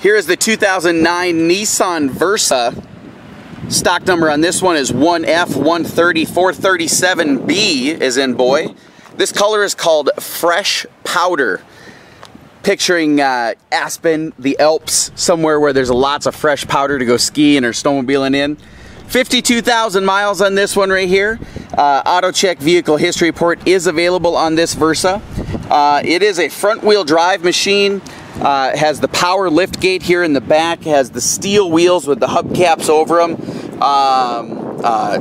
Here is the 2009 Nissan Versa. Stock number on this one is 1F130437B, as in boy. This color is called Fresh Powder, picturing Aspen, the Alps, somewhere where there's lots of fresh powder to go skiing or snowmobiling in. 52,000 miles on this one right here. Auto Check Vehicle History Report is available on this Versa. It is a front-wheel drive machine. It has the power lift gate here in the back. It has the steel wheels with the hubcaps over them.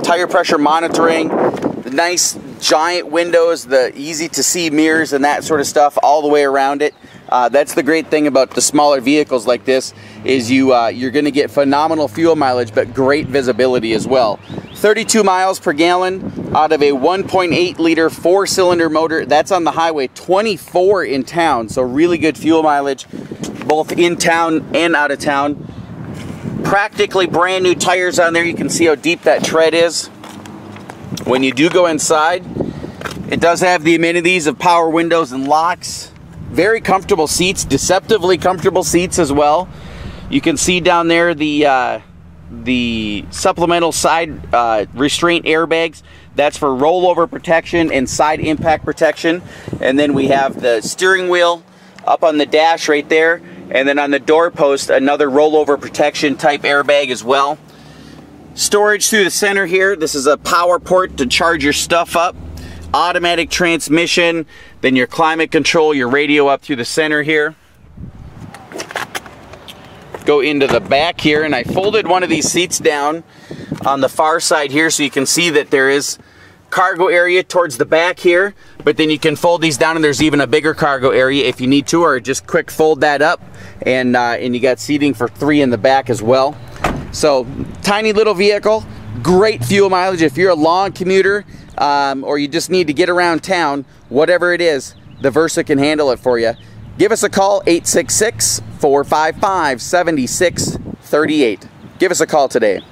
Tire pressure monitoring. The nice giant windows, the easy-to-see mirrors and that sort of stuff all the way around it. That's the great thing about the smaller vehicles like this, is you're going to get phenomenal fuel mileage, but great visibility as well. 32 miles per gallon out of a 1.8 liter four-cylinder motor. That's on the highway, 24 in town, so really good fuel mileage both in town and out of town. Practically brand new tires on there. You can see how deep that tread is. When you do go inside, it does have the amenities of power windows and locks. Very comfortable seats, deceptively comfortable seats as well. You can see down there the supplemental side restraint airbags. That's for rollover protection and side impact protection. And then we have the steering wheel up on the dash right there. And then on the door post, another rollover protection type airbag as well. Storage through the center here. This is a power port to charge your stuff up. Automatic transmission, then your climate control, your radio up through the center here. Go into the back here, and I folded one of these seats down on the far side here so you can see that there is cargo area towards the back here, but then you can fold these down and there's even a bigger cargo area if you need to, or just quick fold that up, and you got seating for three in the back as well. So tiny little vehicle, great fuel mileage. If you're a long commuter, or you just need to get around town, whatever it is, the Versa can handle it for you. Give us a call, 866-455-7638. Give us a call today.